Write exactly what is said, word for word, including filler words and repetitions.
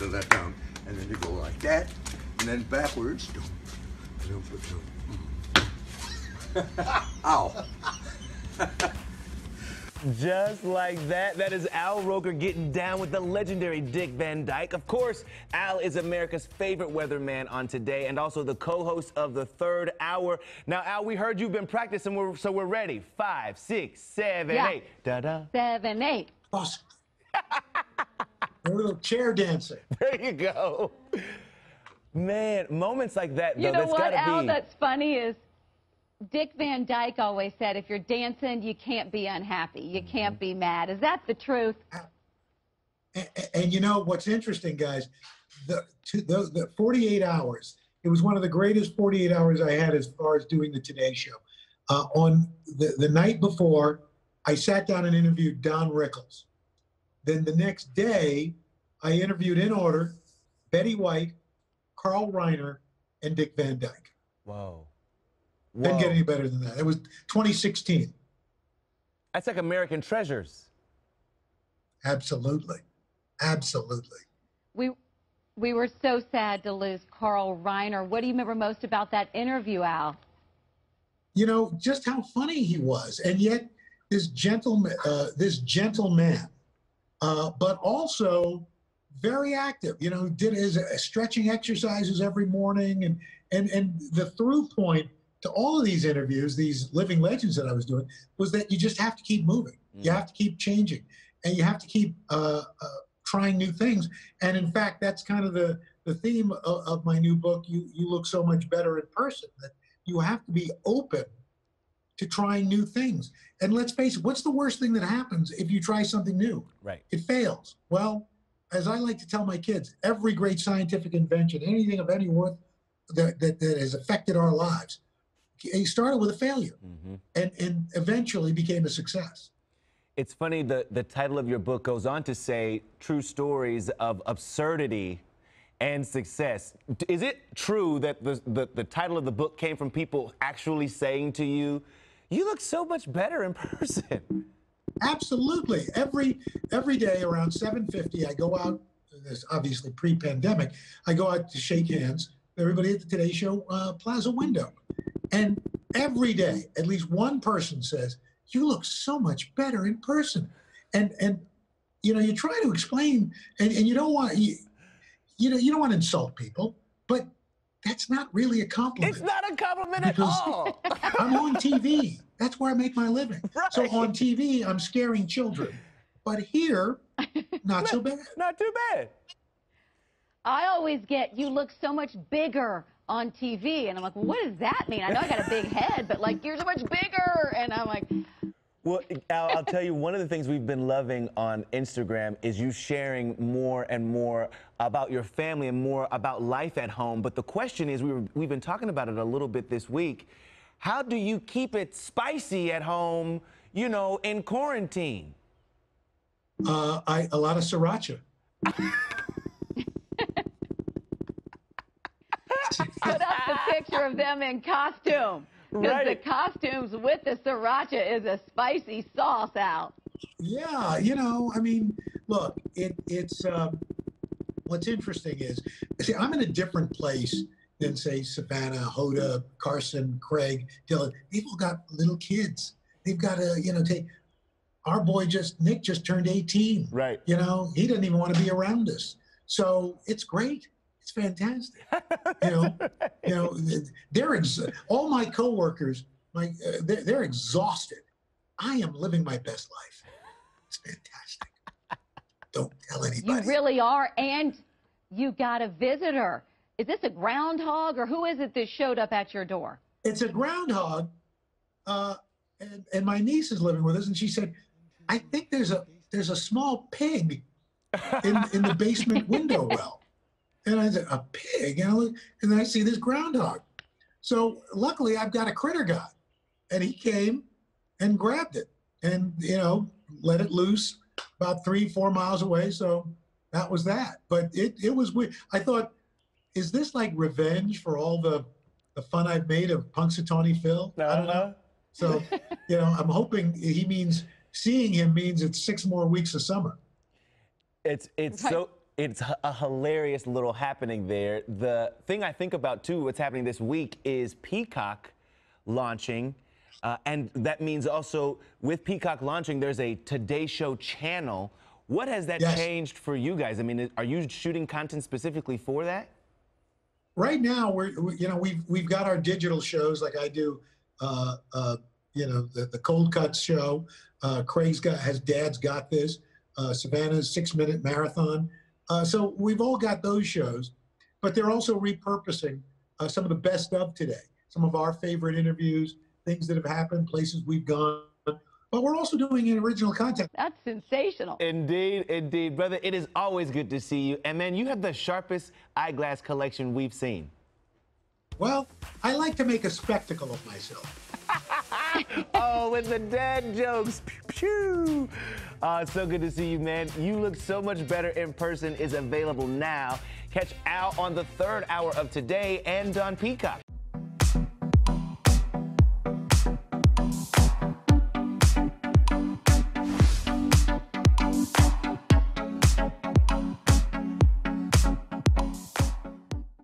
so that down, and then you go like that, and then backwards. Ow. Just like that, that is Al Roker getting down with the legendary Dick Van Dyke. Of course, Al is America's favorite weatherman on Today and also the co-host of the third hour. Now, Al, we heard you've been practicing, we're, so we're ready. Five, six, seven, yeah. eight. Da-da. Seven, eight. Awesome. A little chair dancing. There you go. Man, moments like that, though, you know that's what, gotta Al, be... that's funny is Dick Van Dyke always said, if you're dancing, you can't be unhappy. You can't be mad. Is that the truth? And, and you know, what's interesting, guys, the, to, the, the forty-eight hours, it was one of the greatest forty-eight hours I had as far as doing the Today Show. Uh, on the, the night before, I sat down and interviewed Don Rickles. Then the next day, I interviewed in order Betty White, Carl Reiner, and Dick Van Dyke. Wow. Whoa. Didn't get any better than that. It was twenty sixteen. That's like American Treasures. Absolutely. Absolutely. We we were so sad to lose Carl Reiner. What do you remember most about that interview, Al? You know, just how funny he was. And yet, this gentleman, uh, this gentleman, uh, but also very active. You know, did his uh, stretching exercises every morning. And, and, and the through point to all of these interviews, these living legends that I was doing, was that you just have to keep moving. Mm-hmm. You have to keep changing, and you have to keep uh, uh, trying new things. And in fact, that's kind of the, the theme of, of my new book, you, you Look So Much Better in Person, that you have to be open to trying new things. And let's face it, what's the worst thing that happens if you try something new? Right. It fails. Well, as I like to tell my kids, every great scientific invention, anything of any worth that, that, that has affected our lives, he started with a failure, mm-hmm. and, and eventually became a success. It's funny, the, the title of your book goes on to say true stories of absurdity and success. Is it true that the, the, the title of the book came from people actually saying to you, you look so much better in person? Absolutely. Every, every day around seven fifty, I go out, this obviously pre-pandemic, I go out to shake hands with everybody at the Today Show uh, Plaza window. And every day, at least one person says, you look so much better in person. And, and you know, you try to explain, and, and you don't want, you, you know, you don't want to insult people, but that's not really a compliment. It's not a compliment at all. I'm on T V. That's where I make my living. Right. So on T V, I'm scaring children. But here, not, not so bad. Not too bad. I always get, you look so much bigger on T V, and I'm like, well, what does that mean? I know I got a big head, but like, you're so much bigger, and I'm like... Well, Al, I'll tell you, one of the things we've been loving on Instagram is you sharing more and more about your family and more about life at home, but the question is, we were, we've been talking about it a little bit this week, how do you keep it spicy at home, you know, in quarantine? Uh, I, a lot of sriracha. Put up the picture of them in costume. Because right. The costumes with the sriracha is a spicy sauce, Al. Yeah, you know, I mean, look, it, it's, um, what's interesting is, see, I'm in a different place than, say, Savannah, Hoda, Carson, Craig, Dylan. They've all got little kids. They've got to, you know, take, our boy just, Nick just turned eighteen. Right. You know, he doesn't even want to be around us. So it's great. It's fantastic. You know, you know, they're ex all my coworkers, my uh, they're, they're exhausted. I am living my best life. It's fantastic. Don't tell anybody. You really are, and you got a visitor. Is this a groundhog, or who is it that showed up at your door? It's a groundhog, uh, and, and my niece is living with us, and she said, "I think there's a there's a small pig in in the basement window well." And I said, a pig? And, I look, and then I see this groundhog. So luckily, I've got a critter guy. And he came and grabbed it and, you know, let it loose about three, four miles away. So that was that. But it, it was weird. I thought, is this like revenge for all the, the fun I've made of Punxsutawney Phil? No, I don't know. So, you know, I'm hoping he means, seeing him means it's six more weeks of summer. It's, it's so... it's a hilarious little happening there. The thing I think about, too, what's happening this week is Peacock launching. Uh, and that means also with Peacock launching, there's a Today Show channel. What has that yes. changed for you guys? I mean, are you shooting content specifically for that? Right now, we're, we, you know, we've, we've got our digital shows, like I do, uh, uh, you know, the, the Cold Cuts show. Uh, Craig's got, has Dad's Got This. Uh, Savannah's Six-Minute Marathon. Uh, so we've all got those shows, but they're also repurposing uh, some of the best of today, some of our favorite interviews, things that have happened, places we've gone, but we're also doing original content. That's sensational. Indeed, indeed. Brother, it is always good to see you. And, man, you have the sharpest eyeglass collection we've seen. Well, I like to make a spectacle of myself. Oh, with the dad jokes. Pew, pew. Uh, so good to see you, man. You Look So Much Better In Person is available now. Catch Al on the third hour of Today and on Peacock.